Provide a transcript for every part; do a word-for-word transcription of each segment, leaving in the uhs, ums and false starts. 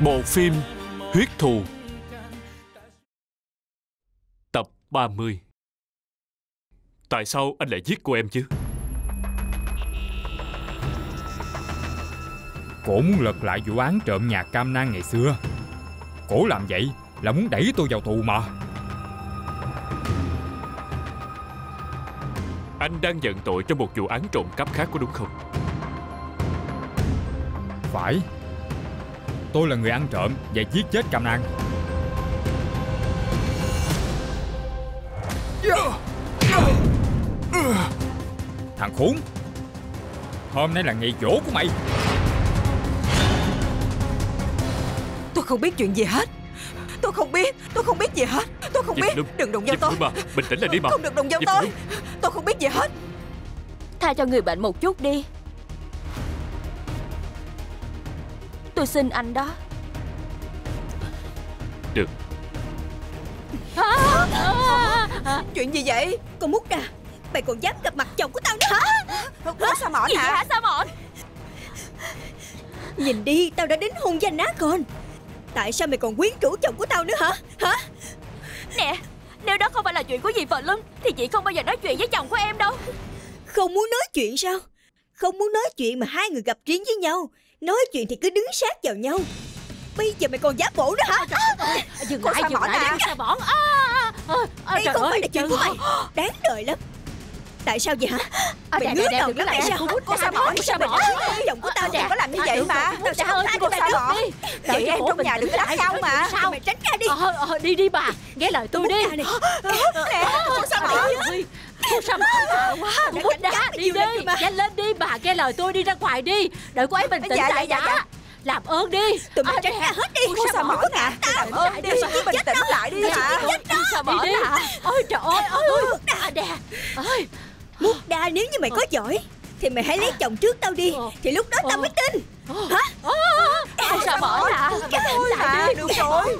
Bộ phim Huyết thù tập ba mươi. Tại sao anh lại giết cô em chứ? Cổ muốn lật lại vụ án trộm nhà Cam Nang ngày xưa. Cổ làm vậy là muốn đẩy tôi vào tù mà. Anh đang nhận tội trong một vụ án trộm cắp khác có đúng không? Phải. Tôi là người ăn trộm và giết chết Cam Nang. Thằng khốn, hôm nay là ngày giỗ của mày. Tôi không biết chuyện gì hết. Tôi không biết, tôi không biết gì hết. Tôi không biết, đừng đụng vào tôi. Bình tĩnh lại đi mà. Không được đụng vào tôi. Tôi không biết gì hết. Tha cho người bệnh một chút đi. Tôi xin anh đó. Được. à, à, à. Chuyện gì vậy? Con Mukda, mày còn dám gặp mặt chồng của tao nữa hả? Ủa Samon hả? Hả Samon? Nhìn đi, tao đã đến hôn danh Nakhon. Tại sao mày còn quyến rũ chồng của tao nữa hả? Hả? Nè, nếu đó không phải là chuyện của dì Phương Lâm thì chị không bao giờ nói chuyện với chồng của em đâu. Không muốn nói chuyện sao? Không muốn nói chuyện mà hai người gặp riêng với nhau. Nói chuyện thì cứ đứng sát vào nhau. Bây giờ mày còn giả bộ nữa hả? Dừng lại, dừng lại, sao bỏ? Đây không phải là chuyện của mày. Đáng đời lắm. Tại sao vậy hả? Mày ngứa đầu lắm hay sao? Cô Sao Bỏ, sao mày nói chồng của tao đừng có làm như vậy mà. Tao sẽ không tha cho mày đâu. Chị em trong nhà đừng tách nhau mà. Mày tránh ra đi. Đi đi bà, nghe lời tôi đi. Cô Sao Bỏ. Cô Sao Bỏ quá. Cô Mukda, đi đi. Nhanh lên đi bà, nghe lời tôi đi ra ngoài đi. Đợi cô ấy bình tĩnh lại đã. Làm ơn đi. Tụi mình tránh ra hết đi. Cô Sao Bỏ nè. Làm ơn đi. Bình tĩnh lại đi hả? Cô Sao Bỏ nè. Ôi trời ơi. Mukda nè. Mukda, nếu như mày có giỏi thì mày hãy lấy chồng trước tao đi, thì lúc đó tao mới tin. Hả? Cô Sao Bỏ nè. Bình tĩnh lại đi. Được rồi.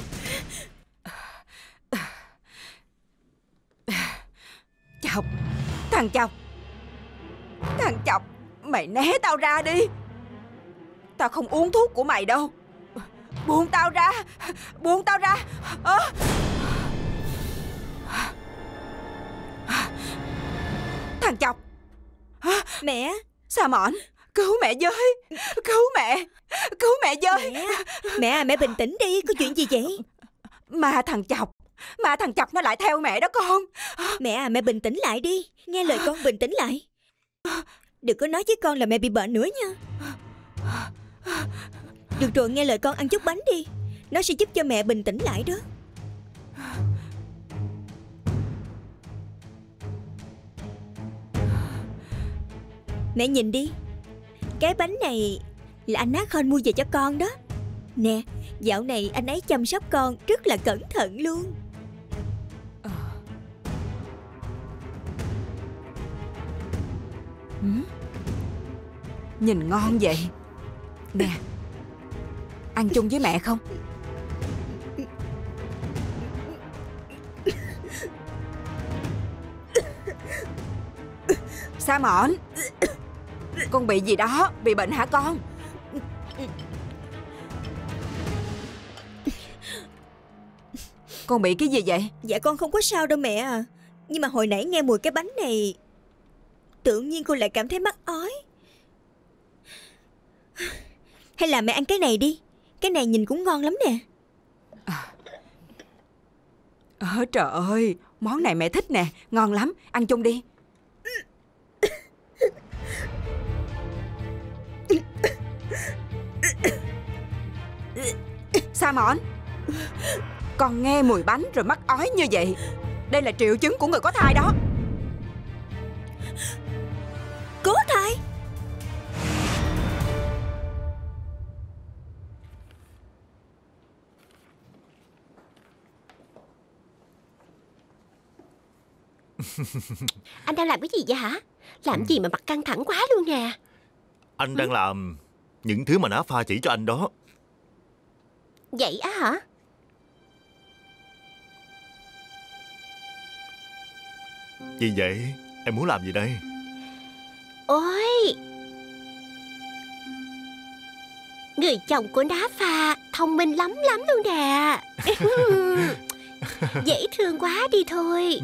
Chọc. Thằng chọc. Thằng chọc, mày né tao ra đi. Tao không uống thuốc của mày đâu. Buông tao ra. Buông tao ra. à. Thằng chọc. Mẹ. Samon, cứu mẹ với. Cứu mẹ. Cứu mẹ với. Mẹ, mẹ, mẹ bình tĩnh đi. Có chuyện gì vậy? Mà thằng chọc. Mà thằng chọc nó lại theo mẹ đó con. Mẹ, mẹ bình tĩnh lại đi. Nghe lời con, bình tĩnh lại. Đừng có nói với con là mẹ bị bệnh nữa nha. Được rồi, nghe lời con, ăn chút bánh đi. Nó sẽ giúp cho mẹ bình tĩnh lại đó. Mẹ nhìn đi. Cái bánh này là anh Nakhon mua về cho con đó. Nè, dạo này anh ấy chăm sóc con rất là cẩn thận luôn. ừ. Nhìn ngon vậy. Nè, ăn chung với mẹ không? Samon, con bị gì đó, bị bệnh hả con? Con bị cái gì vậy? Dạ con không có sao đâu mẹ à. Nhưng mà hồi nãy nghe mùi cái bánh này, tự nhiên con lại cảm thấy mắc ói. Hay là mẹ ăn cái này đi. Cái này nhìn cũng ngon lắm nè. Ờ trời ơi, món này mẹ thích nè. Ngon lắm, ăn chung đi. Samon, con nghe mùi bánh rồi mắc ói như vậy, đây là triệu chứng của người có thai đó. Có thai? Anh đang làm cái gì vậy hả? Làm gì mà mặt căng thẳng quá luôn nè. Anh đang ừ. làm những thứ mà Ná Pha chỉ cho anh đó. Vậy á hả? Vì vậy em muốn làm gì đây? Ôi Người chồng của Ná Pha thông minh lắm lắm luôn nè. Dễ thương quá, đi thôi.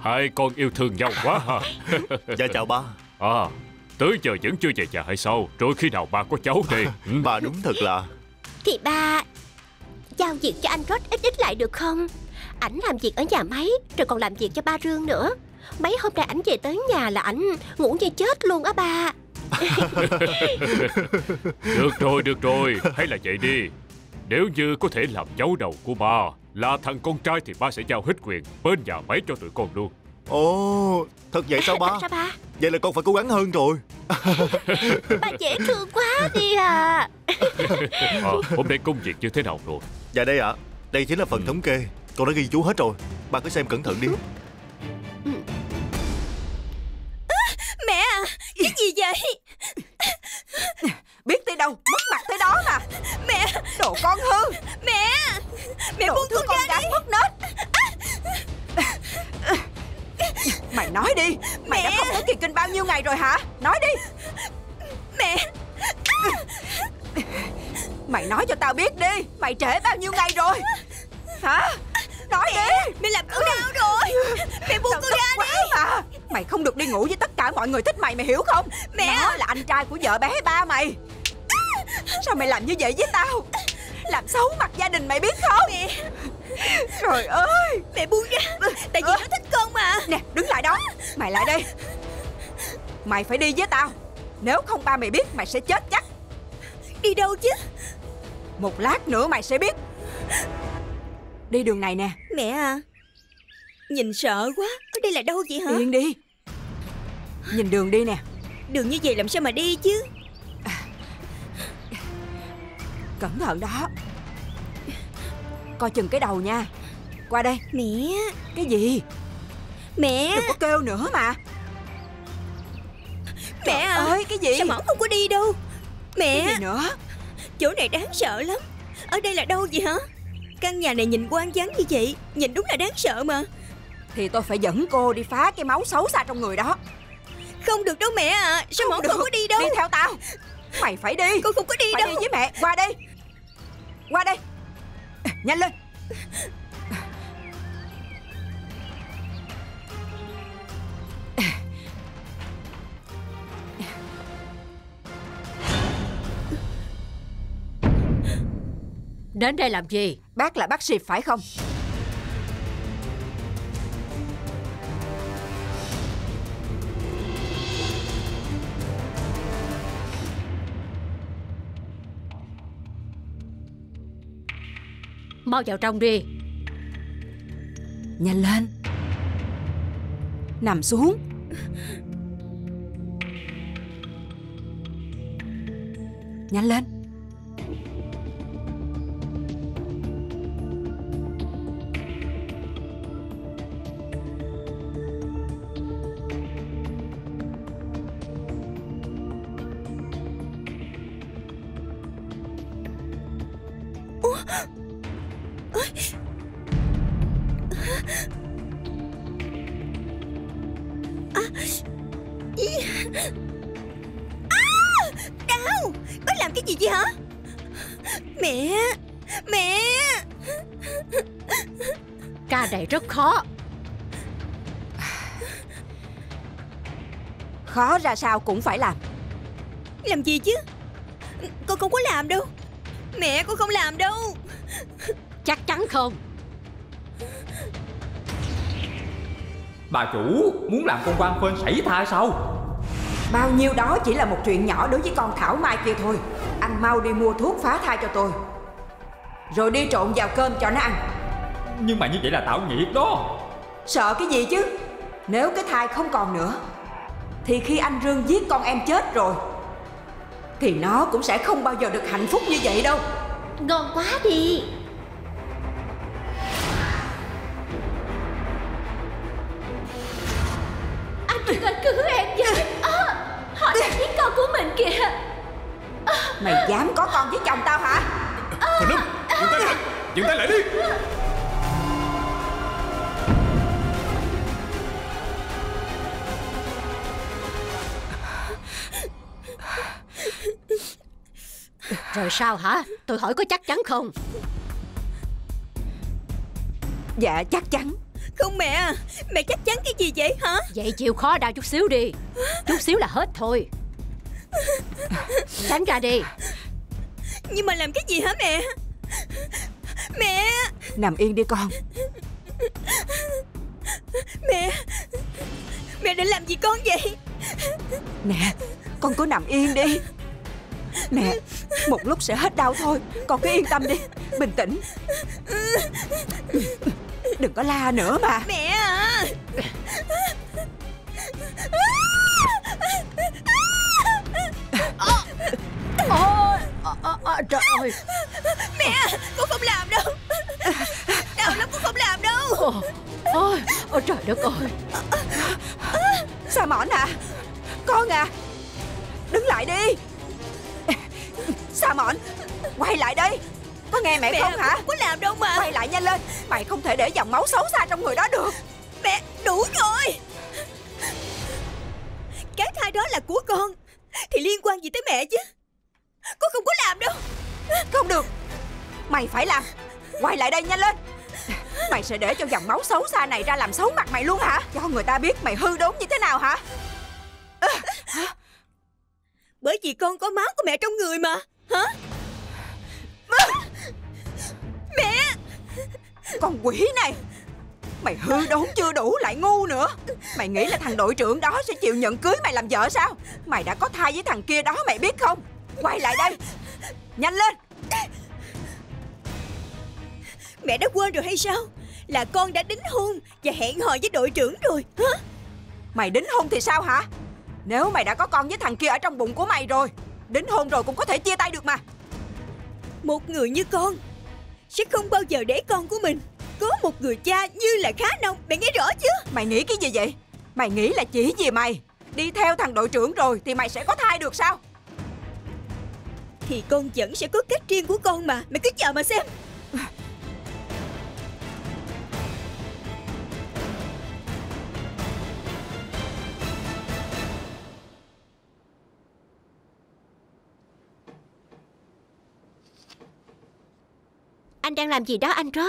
Hai con yêu thương nhau quá ha. Dạ chào ba. À, tới giờ vẫn chưa về nhà hay sao? Rồi khi nào ba có cháu đi? Ba đúng thật là... Thì ba giao việc cho anh Rod ít ít lại được không? Ảnh làm việc ở nhà máy, rồi còn làm việc cho ba Rương nữa. Mấy hôm nay ảnh về tới nhà là ảnh ngủ như chết luôn á ba. Được rồi, được rồi, hay là vậy đi. Nếu như có thể làm cháu đầu của ba là thằng con trai thì ba sẽ giao hết quyền bên nhà máy cho tụi con luôn. Ồ, thật vậy sao ba? Sao ba? Vậy là con phải cố gắng hơn rồi. Ba dễ thương quá đi à. À, hôm nay công việc như thế nào rồi? Dạ đây ạ, à, đây chính là phần ừ. thống kê. Con đã ghi chú hết rồi, ba cứ xem cẩn thận đi. Mẹ à, cái gì vậy? Biết tới đâu, mất mặt tới đó mà. Mẹ, đồ con hư. Mẹ, mẹ buông con, con ra đi. Mất nết. Mày nói đi, mày mẹ. Đã không thấy Kỳ Kinh bao nhiêu ngày rồi hả? Nói đi. Mẹ. Mày nói cho tao biết đi, mày trễ bao nhiêu ngày rồi? Hả? Nói đi. Mày làm con đau rồi. Mẹ buông con ra đi mà. Mày không được đi ngủ với tất cả mọi người thích mày, mày hiểu không? Mẹ. Nó là anh trai của vợ bé ba mày. Sao mày làm như vậy với tao? Làm xấu mặt gia đình mày biết không? Mẹ. Trời ơi. Mẹ buông ra. Tại vì à. nó thích con mà. Nè đứng lại đó. Mày lại đây. Mày phải đi với tao. Nếu không ba mày biết mày sẽ chết chắc. Đi đâu chứ? Một lát nữa mày sẽ biết. Đi đường này nè. Mẹ à, nhìn sợ quá. Đây là đâu vậy hả? Yên đi. Nhìn đường đi nè. Đường như vậy làm sao mà đi chứ? Cẩn thận đó. Coi chừng cái đầu nha. Qua đây. Mẹ. Cái gì? Mẹ. Đừng có kêu nữa mà. Mẹ à, ơi cái gì? Sao mỏng không có đi đâu? Mẹ. Cái gì nữa? Chỗ này đáng sợ lắm. Ở đây là đâu vậy hả? Căn nhà này nhìn quan vắng như vậy, nhìn đúng là đáng sợ mà. Thì tôi phải dẫn cô đi phá cái máu xấu xa trong người đó. Không được đâu mẹ à. Sao mỏng không có đi đâu? Đi theo tao. Mày phải đi. Cô không có đi mày đâu. Đi với mẹ. Qua đây. Qua đây. Nhanh lên. Đến đây làm gì? Bác là bác sĩ phải không? Mau vào trong đi. Nhanh lên. Nằm xuống. Nhanh lên. Khó ra sao cũng phải làm. Làm gì chứ? Con không có làm đâu. Mẹ con không làm đâu. Chắc chắn không? Bà chủ muốn làm con Quang Phên sảy thai sao? Bao nhiêu đó chỉ là một chuyện nhỏ đối với con Thảo Mai kia thôi. Anh mau đi mua thuốc phá thai cho tôi, rồi đi trộn vào cơm cho nó ăn. Nhưng mà như vậy là tạo nghiệp đó. Sợ cái gì chứ? Nếu cái thai không còn nữa thì khi anh Rương giết con em chết rồi thì nó cũng sẽ không bao giờ được hạnh phúc như vậy đâu. Ngon quá đi. Anh Rương ơi cứu em với. À, họ đã giết con của mình kìa. À, mày dám có con với chồng tao hả? Phương Lâm, dừng tay lại. Dừng tay lại đi. Rồi sao hả? Tôi hỏi có chắc chắn không? Dạ chắc chắn. Không mẹ à, mẹ chắc chắn cái gì vậy hả? Vậy chịu khó đau chút xíu đi. Chút xíu là hết thôi. Tránh ra đi. Nhưng mà làm cái gì hả mẹ? Mẹ! Nằm yên đi con. Mẹ! Mẹ định làm gì con vậy? Nè, con cứ nằm yên đi. Nè, một lúc sẽ hết đau thôi. Con cứ yên tâm đi, bình tĩnh. Đừng có la nữa mà. Mẹ à! Ôi, trời ơi. Mẹ, con không làm đâu. Đau lắm, con không làm đâu. Ôi, ôi trời đất ơi. Samon à, con à, đứng lại đi. Samon, quay lại đây. Có nghe mẹ, mẹ không hả? Không có làm đâu mà. Quay lại nhanh lên. Mày không thể để dòng máu xấu xa trong người đó được. Mẹ, đủ rồi. Cái thai đó là của con thì liên quan gì tới mẹ chứ. Con không có làm đâu. Không được. Mày phải làm. Quay lại đây nhanh lên. Mày sẽ để cho dòng máu xấu xa này ra làm xấu mặt mày luôn hả? Cho người ta biết mày hư đốn như thế nào hả? À, hả? Bởi vì con có máu của mẹ trong người mà. Hả? Má! Mẹ! Con quỷ này! Mày hư đốn chưa đủ lại ngu nữa. Mày nghĩ là thằng đội trưởng đó sẽ chịu nhận cưới mày làm vợ sao? Mày đã có thai với thằng kia đó mày biết không? Quay lại đây! Nhanh lên! Mẹ đã quên rồi hay sao? Là con đã đính hôn và hẹn hò với đội trưởng rồi. Hả? Mày đính hôn thì sao hả? Nếu mày đã có con với thằng kia ở trong bụng của mày rồi, đính hôn rồi cũng có thể chia tay được mà. Một người như con sẽ không bao giờ để con của mình có một người cha như là Khá Nông. Mày nghe rõ chứ? Mày nghĩ cái gì vậy? Mày nghĩ là chỉ vì mày đi theo thằng đội trưởng rồi thì mày sẽ có thai được sao? Thì con vẫn sẽ có cách riêng của con mà. Mày cứ chờ mà xem. Anh đang làm gì đó anh Rod?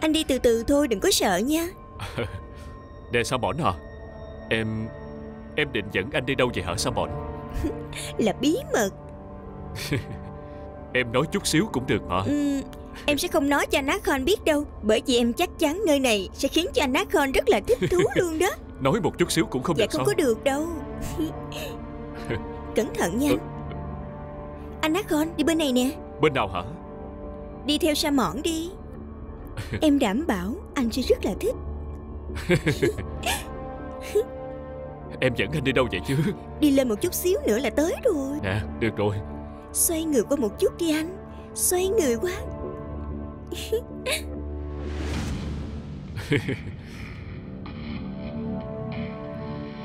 Anh đi từ từ thôi, đừng có sợ nha. Nè Samon hả? Em... em định dẫn anh đi đâu vậy hả Samon? Là bí mật. Em nói chút xíu cũng được hả? Ừ, em sẽ không nói cho anh Nakhon biết đâu. Bởi vì em chắc chắn nơi này sẽ khiến cho anh Nakhon rất là thích thú luôn đó. Nói một chút xíu cũng không dạ, được sao? Dạ không có được đâu. Cẩn thận nha. Ừ. Anh Nakhon đi bên này nè. Bên nào hả? Đi theo Samon đi. Em đảm bảo anh sẽ rất là thích. Em dẫn anh đi đâu vậy chứ? Đi lên một chút xíu nữa là tới rồi. Nè, được rồi. Xoay người qua một chút đi anh. Xoay người qua.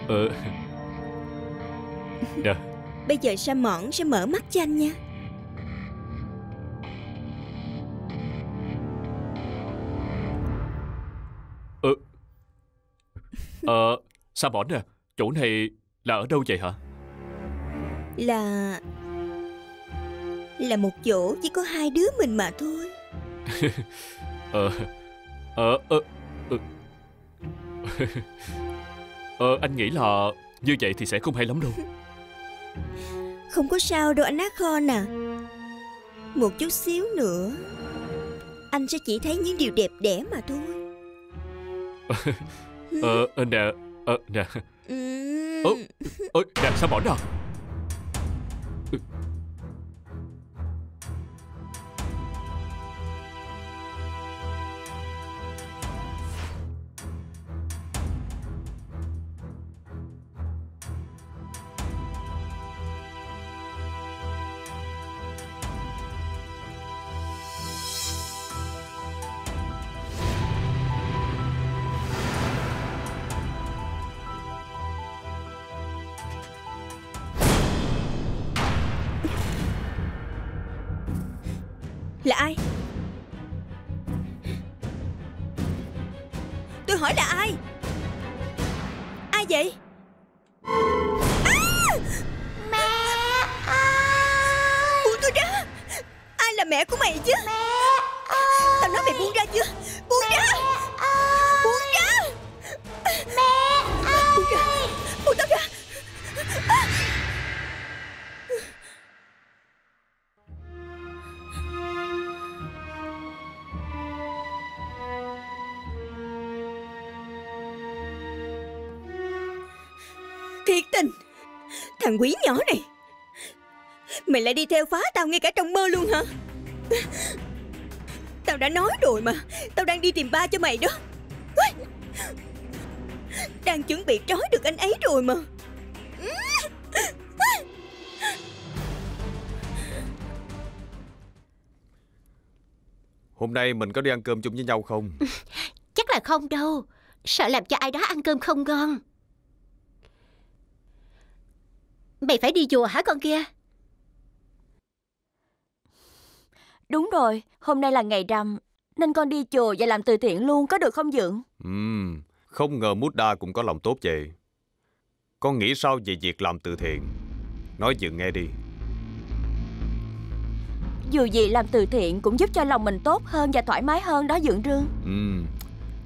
Ờ. Nè. Bây giờ Samon sẽ mở mắt cho anh nha. Ờ, Samon à, chỗ này là ở đâu vậy hả? Là... là một chỗ chỉ có hai đứa mình mà thôi. Ờ... Ờ... Ờ... Ờ... Anh nghĩ là như vậy thì sẽ không hay lắm đâu. Không có sao đâu anh Nakhon à. Một chút xíu nữa anh sẽ chỉ thấy những điều đẹp đẽ mà thôi. Ờ, nè, ờ, nè Ừ. Ơ, ơ, đàn sao mỏn à? Là ai? Tôi hỏi là ai? Ai vậy? À! Mẹ ơi! Buông tôi ra! Ai là mẹ của mày chứ? Mẹ ơi! Tao nói mày buông ra chưa? Buông mẹ ra! Ơi! Buông ra! Mẹ ơi! Buông ra! Buông tao ra! À! Thiệt tình, thằng quỷ nhỏ này, mày lại đi theo phá tao ngay cả trong mơ luôn hả? Tao đã nói rồi mà, tao đang đi tìm ba cho mày đó. Đang chuẩn bị trói được anh ấy rồi mà. Hôm nay mình có đi ăn cơm chung với nhau không? Chắc là không đâu, sợ làm cho ai đó ăn cơm không ngon. Mày phải đi chùa hả con kia? Đúng rồi, hôm nay là ngày rằm nên con đi chùa và làm từ thiện luôn, có được không Dượng? Ừm, không ngờ Mukda cũng có lòng tốt vậy. Con nghĩ sao về việc làm từ thiện? Nói Dượng nghe đi. Dù gì làm từ thiện cũng giúp cho lòng mình tốt hơn và thoải mái hơn đó Dượng Trương. Ừm,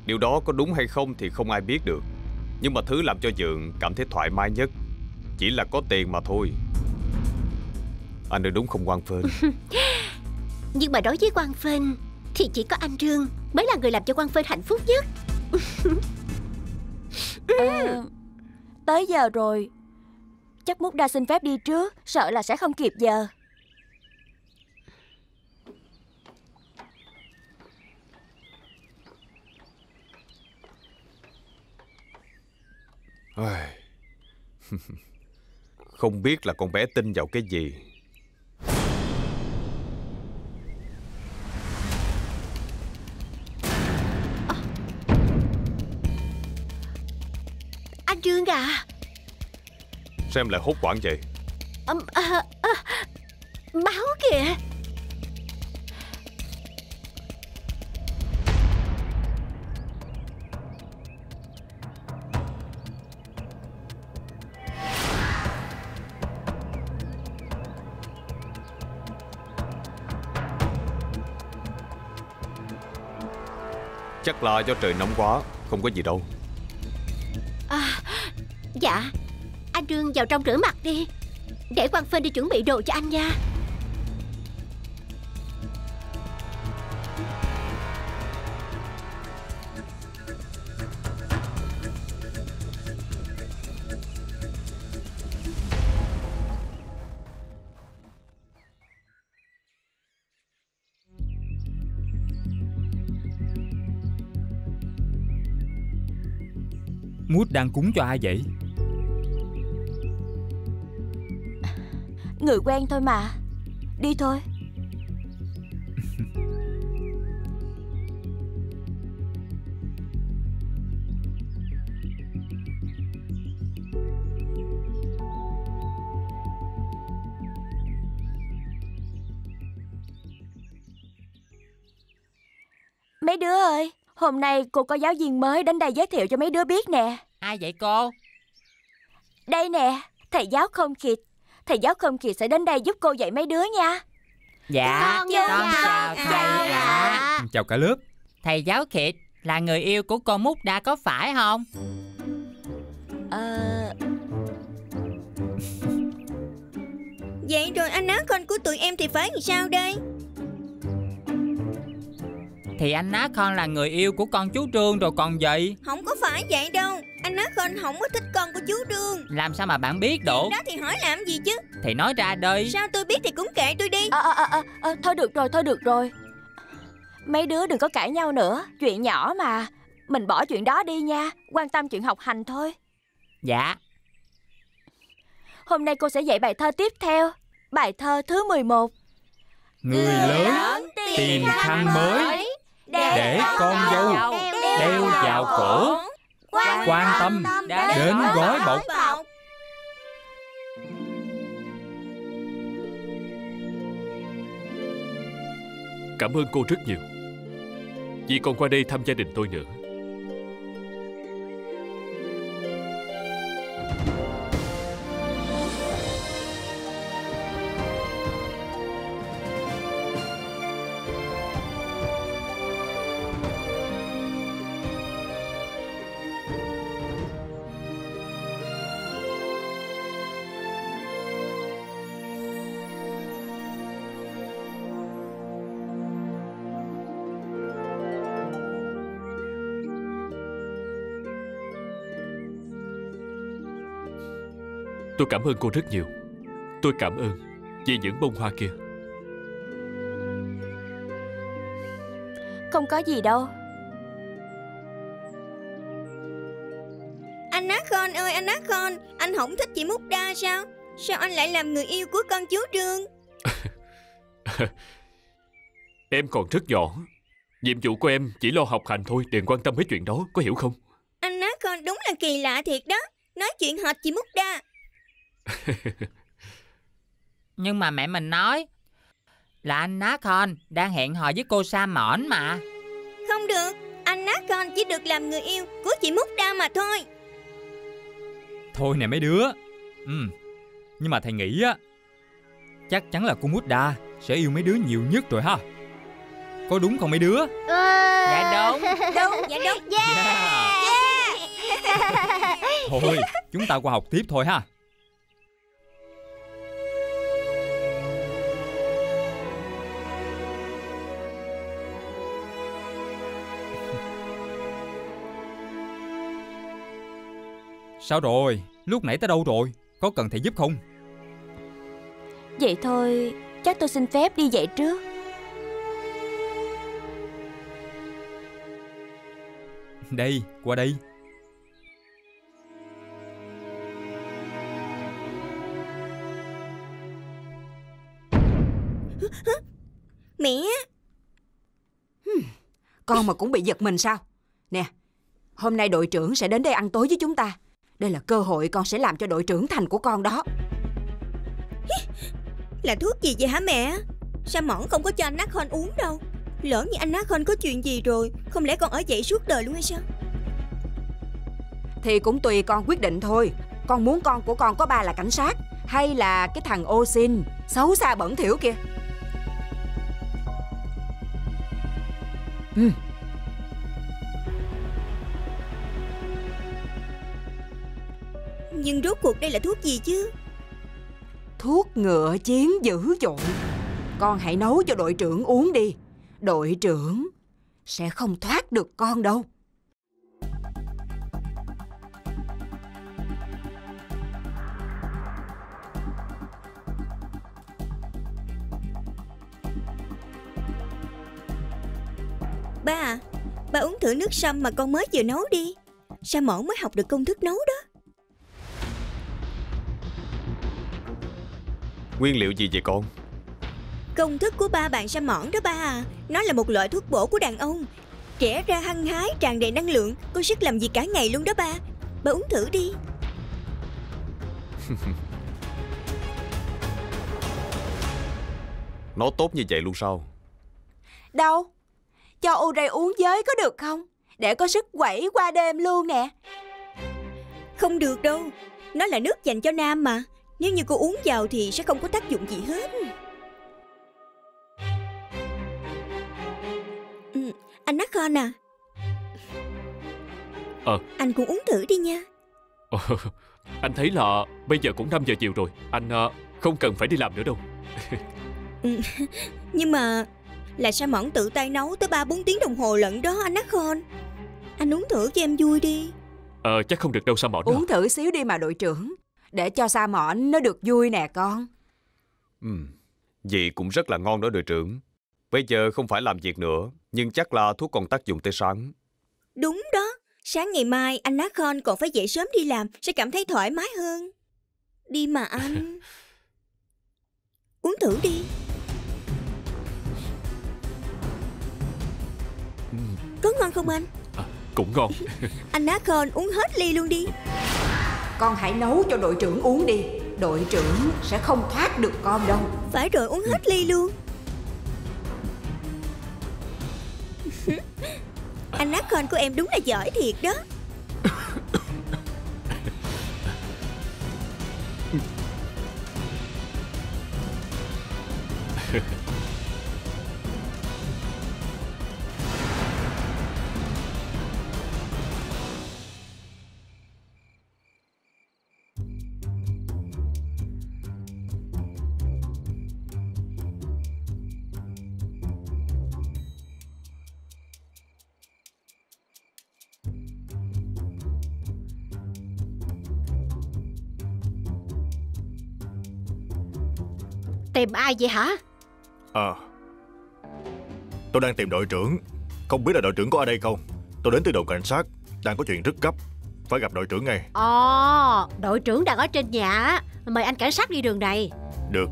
điều đó có đúng hay không thì không ai biết được. Nhưng mà thứ làm cho Dượng cảm thấy thoải mái nhất chỉ là có tiền mà thôi. Anh nói đúng không Quang Phên? Nhưng mà đối với Quang Phên thì chỉ có anh Trương mới là người làm cho Quang Phên hạnh phúc nhất. À, tới giờ rồi, chắc Mukda xin phép đi trước, sợ là sẽ không kịp giờ. Không biết là con bé tin vào cái gì. À, anh Trương à, sao em lại hốt hoảng vậy? À, à, à, máu kìa. Chắc là do trời nóng quá, không có gì đâu. À, dạ, anh Trương vào trong rửa mặt đi, để Quang Phên đi chuẩn bị đồ cho anh nha. Mút đang cúng cho ai vậy? Người quen thôi mà. Đi thôi. Mấy đứa ơi, hôm nay cô có giáo viên mới đến đây giới thiệu cho mấy đứa biết nè. Ai vậy cô? Đây nè, thầy giáo Không Kiệt. Thầy giáo Không Kiệt sẽ đến đây giúp cô dạy mấy đứa nha. Dạ, con chào thầy ạ. Chào cả lớp. Thầy giáo Kiệt là người yêu của cô Mukda có phải không? Ờ... Vậy rồi anh Nakhon của tụi em thì phải làm sao đây? thì anh Nakhon là người yêu của con chú Trương rồi còn gì. Không có phải vậy đâu, anh Nakhon không có thích con của chú Trương. Làm sao mà bạn biết được? Chuyện đó thì hỏi làm gì chứ. Thì nói ra đi. Sao tôi biết thì cũng kệ tôi đi. à, à, à, à, à, Thôi được rồi, thôi được rồi. Mấy đứa đừng có cãi nhau nữa, chuyện nhỏ mà. Mình bỏ chuyện đó đi nha, quan tâm chuyện học hành thôi. Dạ. Hôm nay cô sẽ dạy bài thơ tiếp theo. Bài thơ thứ mười một. Người lớn tìm khăn mới, để con dâu đeo vào cổ, quan tâm đến gói bọc. Cảm ơn cô rất nhiều vì còn qua đây thăm gia đình tôi nữa. Tôi cảm ơn cô rất nhiều. Tôi cảm ơn vì những bông hoa kia. Không có gì đâu. Anh Nakhon ơi, anh Nakhon, anh không thích chị Mukda sao? Sao anh lại làm người yêu của con chú Trương? Em còn rất nhỏ. Nhiệm vụ của em chỉ lo học hành thôi, đừng quan tâm mấy chuyện đó, có hiểu không? Anh Nakhon đúng là kỳ lạ thiệt đó, nói chuyện hệt chị Mukda. Nhưng mà mẹ mình nói là anh Nakhon đang hẹn hò với cô Samon mà. Không được, anh Nakhon chỉ được làm người yêu của chị Mukda mà thôi. Thôi nè mấy đứa. ừ. Nhưng mà thầy nghĩ á, chắc chắn là cô Mukda sẽ yêu mấy đứa nhiều nhất rồi ha. Có đúng không mấy đứa? ừ. Dạ đúng. Đúng, dạ đúng. yeah. Yeah. Yeah. Thôi chúng ta qua học tiếp thôi ha. Sao rồi? Lúc nãy tới đâu rồi? Có cần thầy giúp không? Vậy thôi, chắc tôi xin phép đi dạy trước. Đây, qua đây. Mẹ. Con mà cũng bị giật mình sao? Nè, hôm nay đội trưởng sẽ đến đây ăn tối với chúng ta. Đây là cơ hội con sẽ làm cho đội trưởng thành của con đó. Là thuốc gì vậy hả mẹ? Sao Mỏn không có cho anh Nakhon uống đâu? Lỡ như anh Nakhon có chuyện gì rồi, không lẽ con ở vậy suốt đời luôn hay sao? Thì cũng tùy con quyết định thôi. Con muốn con của con có ba là cảnh sát, hay là cái thằng ô xin xấu xa bẩn thỉu kia? Ừ. Nhưng rốt cuộc đây là thuốc gì chứ? Thuốc ngựa chiến dữ dội. Con hãy nấu cho đội trưởng uống đi. Đội trưởng sẽ không thoát được con đâu. Ba à, ba uống thử nước sâm mà con mới vừa nấu đi. Sao Mỏn mới học được công thức nấu đó. Nguyên liệu gì vậy con? Công thức của ba bạn Samon đó ba à. Nó là một loại thuốc bổ của đàn ông, trẻ ra hăng hái, tràn đầy năng lượng, có sức làm việc cả ngày luôn đó ba. Ba uống thử đi. Nó tốt như vậy luôn sao? Đâu, cho U-ray uống với có được không? Để có sức quẩy qua đêm luôn nè. Không được đâu, nó là nước dành cho nam mà. Nếu như cô uống vào thì sẽ không có tác dụng gì hết. ừ, Anh Nakhon à, à anh cũng uống thử đi nha. à, Anh thấy là bây giờ cũng năm giờ chiều rồi. Anh à, không cần phải đi làm nữa đâu. ừ, Nhưng mà là Samon tự tay nấu tới ba bốn tiếng đồng hồ lận đó anh Nakhon. Anh uống thử cho em vui đi. Ờ chắc không được đâu Samon. Uống thử xíu đi mà đội trưởng, để cho Samon nó được vui nè con. Ừ, vị cũng rất là ngon đó đội trưởng. Bây giờ không phải làm việc nữa, nhưng chắc là thuốc còn tác dụng tới sáng. Đúng đó, sáng ngày mai anh Nakhon còn phải dậy sớm đi làm, sẽ cảm thấy thoải mái hơn. Đi mà anh. Uống thử đi. Có ngon không anh? À, cũng ngon. Anh Nakhon uống hết ly luôn đi. Con hãy nấu cho đội trưởng uống đi, đội trưởng sẽ không thoát được con đâu. Phải rồi, uống hết ly luôn. Anh Nakhon của em đúng là giỏi thiệt đó. Tìm ai vậy hả? À, tôi đang tìm đội trưởng. Không biết là đội trưởng có ở đây không? Tôi đến từ đồn cảnh sát, đang có chuyện rất gấp, phải gặp đội trưởng ngay. Ồ, à, đội trưởng đang ở trên nhà. Mời anh cảnh sát đi đường này. Được.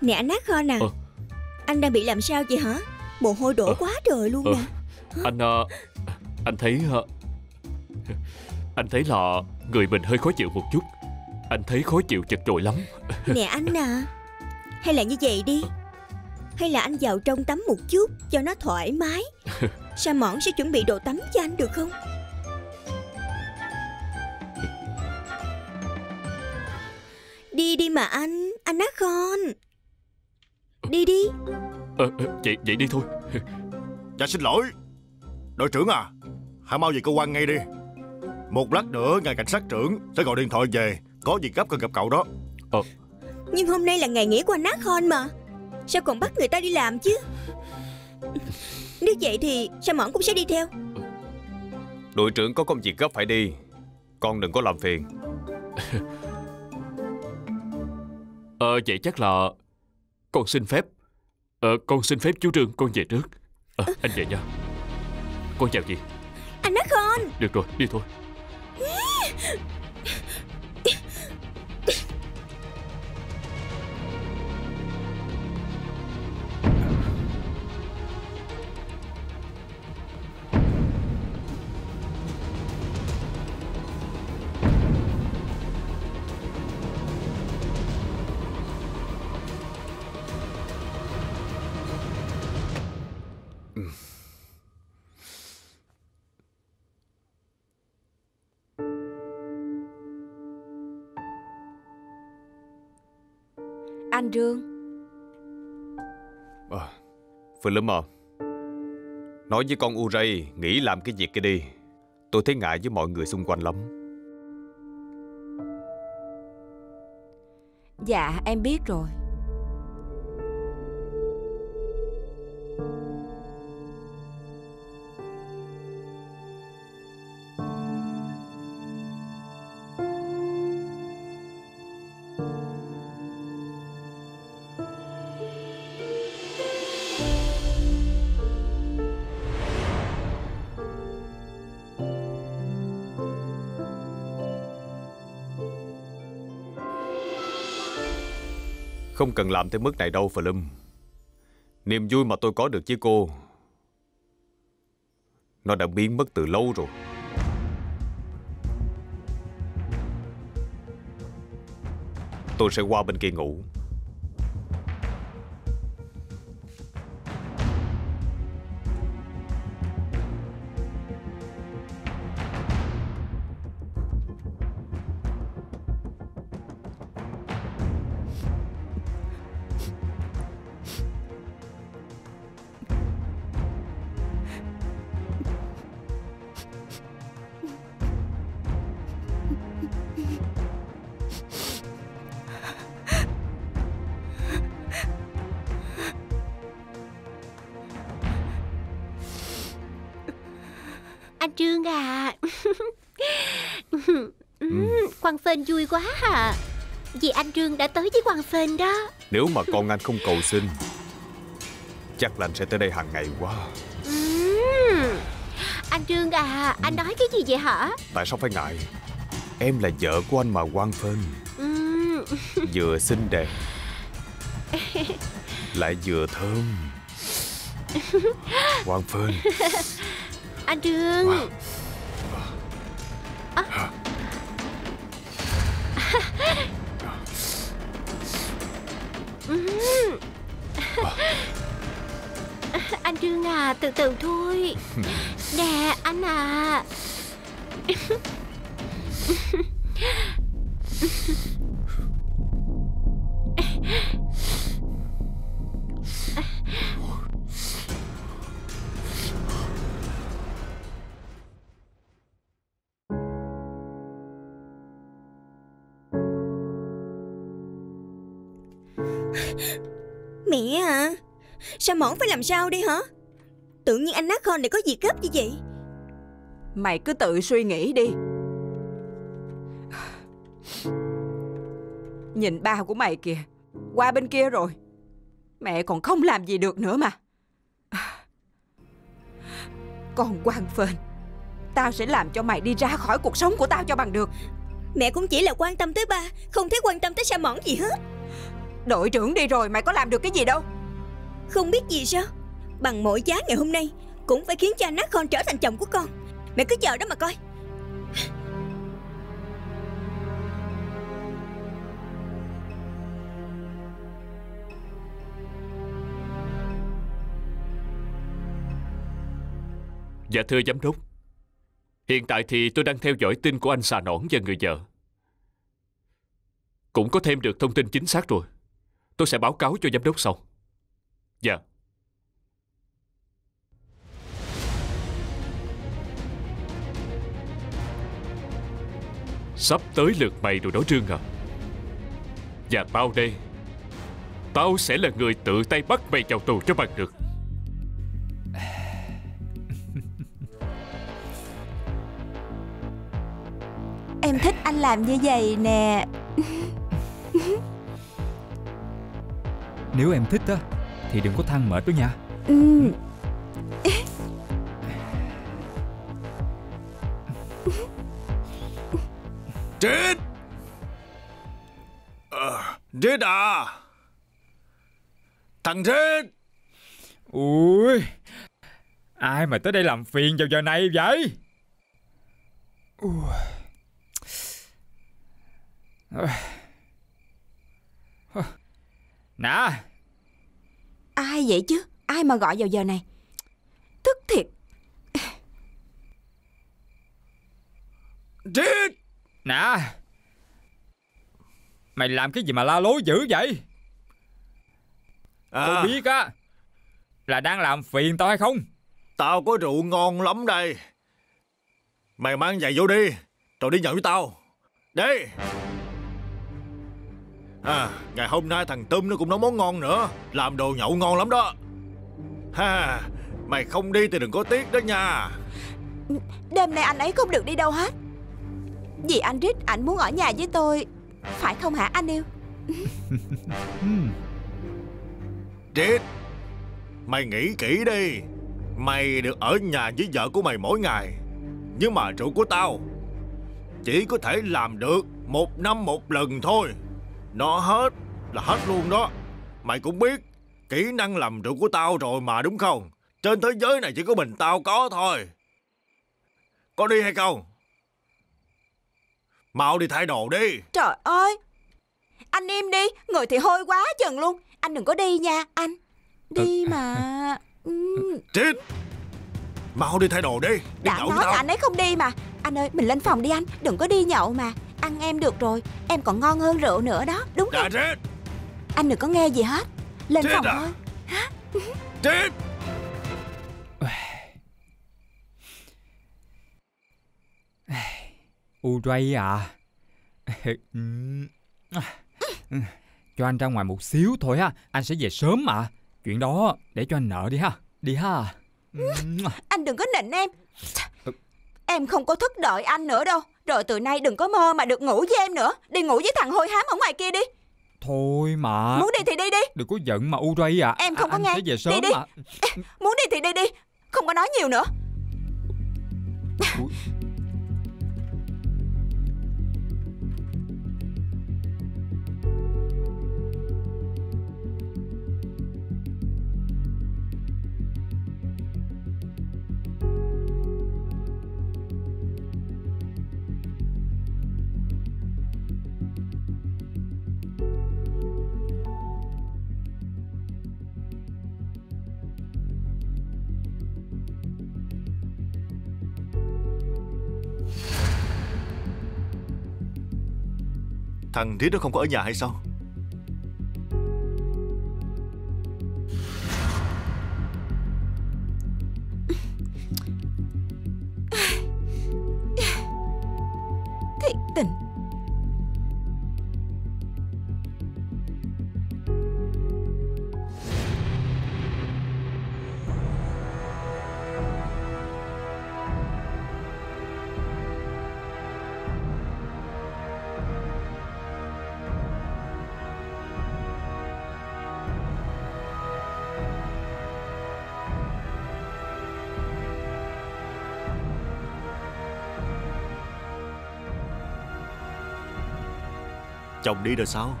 Nè anh Nakhon nè. ờ. Anh đang bị làm sao vậy hả? Mồ hôi đổ ờ. quá trời luôn ờ. nè. Anh à, Anh thấy Anh thấy là người mình hơi khó chịu một chút. Anh thấy khó chịu chật chội lắm. Nè anh à, hay là như vậy đi, hay là anh vào trong tắm một chút cho nó thoải mái. Samon sẽ chuẩn bị đồ tắm cho anh được không? Đi đi mà anh, anh Nakhon. Đi đi. Ờ, vậy, vậy đi thôi. Dạ xin lỗi. Đội trưởng à, hãy mau về cơ quan ngay đi. Một lát nữa ngài cảnh sát trưởng sẽ gọi điện thoại về, có việc gấp cần gặp cậu đó. ờ. Nhưng hôm nay là ngày nghỉ của anh Nakhon mà, sao còn bắt người ta đi làm chứ? Nếu vậy thì Samon cũng sẽ đi theo. Đội trưởng có công việc gấp phải đi, con đừng có làm phiền. Ờ, vậy chắc là con xin phép. Ờ, con xin phép chú Trương, con về trước. Ờ, anh về nha. Con chào chị. Anh Nakhon. Được rồi, đi thôi. Anh Trương. à, Phương Lâm à, nói với con U-ray nghỉ làm cái việc kia đi. Tôi thấy ngại với mọi người xung quanh lắm. Dạ em biết rồi. Không cần làm tới mức này đâu Phương Lâm. Niềm vui mà tôi có được với cô, nó đã biến mất từ lâu rồi. Tôi sẽ qua bên kia ngủ. Trương à. ừ. Quang Phên vui quá à. Vì anh Trương đã tới với Quang Phên đó. Nếu mà con anh không cầu xin, chắc là anh sẽ tới đây hàng ngày quá. ừ. Anh Trương à, anh nói cái gì vậy hả? Tại sao phải ngại? Em là vợ của anh mà Quang Phên. ừ. Vừa xinh đẹp lại vừa thơm. Quang Phên. Anh Trương. wow. à. Anh Trương à, từ từ thôi. Nè anh à. Mẹ à, sao Mỏn phải làm sao đi hả? Tự nhiên anh Nakhon lại có việc gấp như vậy. Mày cứ tự suy nghĩ đi. Nhìn ba của mày kìa, qua bên kia rồi. Mẹ còn không làm gì được nữa mà. Còn Quang Phên, tao sẽ làm cho mày đi ra khỏi cuộc sống của tao cho bằng được. Mẹ cũng chỉ là quan tâm tới ba, không thấy quan tâm tới Sa Mỏn gì hết. Đội trưởng đi rồi mày có làm được cái gì đâu. Không biết gì sao? Bằng mọi giá ngày hôm nay cũng phải khiến cho anh Nakhon trở thành chồng của con. Mẹ cứ chờ đó mà coi. Dạ thưa giám đốc, hiện tại thì tôi đang theo dõi tin của anh Samon và người vợ. Cũng có thêm được thông tin chính xác rồi. Tôi sẽ báo cáo cho giám đốc sau. Dạ. Sắp tới lượt mày rồi đó Trương à. Và tao đây, tao sẽ là người tự tay bắt mày vào tù cho bằng được. Em thích anh làm như vậy nè. Nếu em thích á thì đừng có than mệt đó nha. ừ. Rit! À, Rit à! Thằng Rit! Ui! Ai mà tới đây làm phiền vào giờ này vậy? Nè! Ai vậy chứ? Ai mà gọi vào giờ này? Tức thiệt! Rit! Nè, mày làm cái gì mà la lối dữ vậy? à. Tôi biết á là đang làm phiền tao hay không? Tao có rượu ngon lắm đây. Mày mang giày vô đi, rồi đi nhậu với tao. Đi. à, Ngày hôm nay thằng Tum nó cũng nấu món ngon nữa, làm đồ nhậu ngon lắm đó. ha, Mày không đi thì đừng có tiếc đó nha. Đêm nay anh ấy không được đi đâu hết. Vì anh Rit, anh muốn ở nhà với tôi. Phải không hả anh yêu? Rit, mày nghĩ kỹ đi. Mày được ở nhà với vợ của mày mỗi ngày, nhưng mà rượu của tao chỉ có thể làm được một năm một lần thôi. Nó hết là hết luôn đó. Mày cũng biết kỹ năng làm rượu của tao rồi mà đúng không? Trên thế giới này chỉ có mình tao có thôi. Có đi hay không? Mau đi thay đồ đi. Trời ơi, anh im đi, người thì hôi quá chừng luôn. Anh đừng có đi nha anh. Đi mà. Chết. Mau đi thay đồ đi, đi. Đã nhậu nói tao. Là anh ấy không đi mà. Anh ơi, mình lên phòng đi anh. Đừng có đi nhậu mà. Ăn em được rồi, em còn ngon hơn rượu nữa đó. Đúng không? Anh đừng có nghe gì hết. Lên chết phòng à. Thôi. Chết. U-ray à. Cho anh ra ngoài một xíu thôi ha. Anh sẽ về sớm mà. Chuyện đó để cho anh nợ đi ha. Đi ha. Anh đừng có nịnh em. Em không có thức đợi anh nữa đâu. Rồi từ nay đừng có mơ mà được ngủ với em nữa. Đi ngủ với thằng hôi hám ở ngoài kia đi. Thôi mà. Muốn đi thì đi đi. Đừng có giận mà U-ray à. Em không à, có nghe. Về sớm đi đi mà. Muốn đi thì đi đi. Không có nói nhiều nữa. Ủa? Thằng Thiết nó không có ở nhà hay sao? Thiệt tình. Chồng đi rồi sao?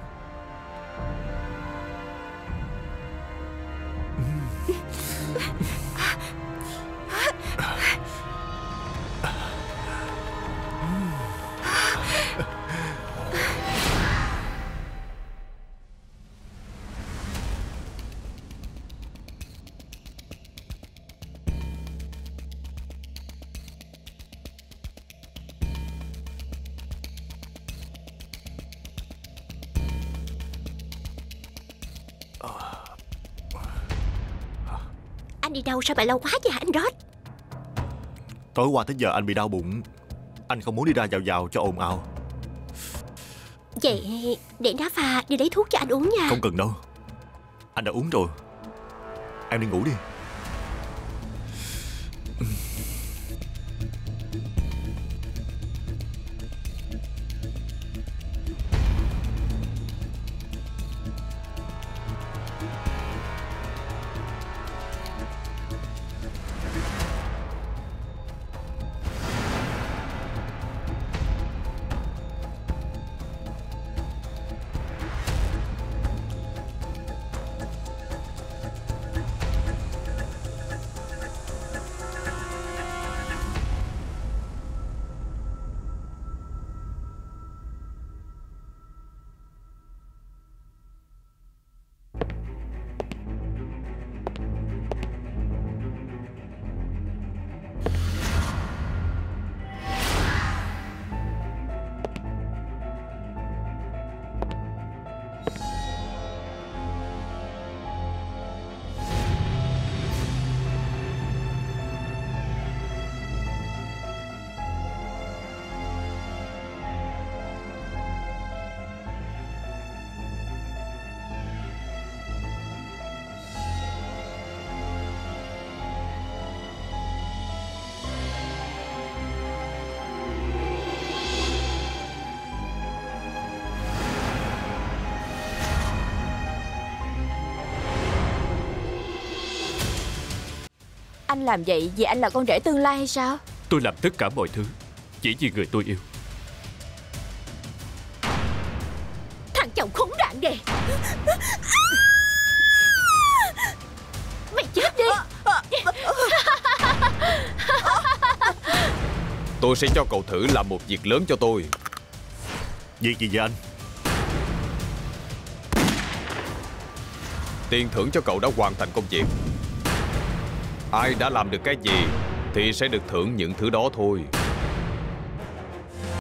Đi đâu sao bà lâu quá vậy hả anh Rod? Tối qua tới giờ anh bị đau bụng. Anh không muốn đi ra vào vào cho ồn ào. Vậy để đá pha đi lấy thuốc cho anh uống nha. Không cần đâu. Anh đã uống rồi. Em đi ngủ đi. Anh làm vậy vì anh là con rể tương lai hay sao? Tôi làm tất cả mọi thứ chỉ vì người tôi yêu. Thằng chồng khốn nạn kìa. Mày chết đi. Tôi sẽ cho cậu thử làm một việc lớn cho tôi. Việc gì vậy anh? Tiền thưởng cho cậu đã hoàn thành công việc. Ai đã làm được cái gì thì sẽ được thưởng những thứ đó thôi.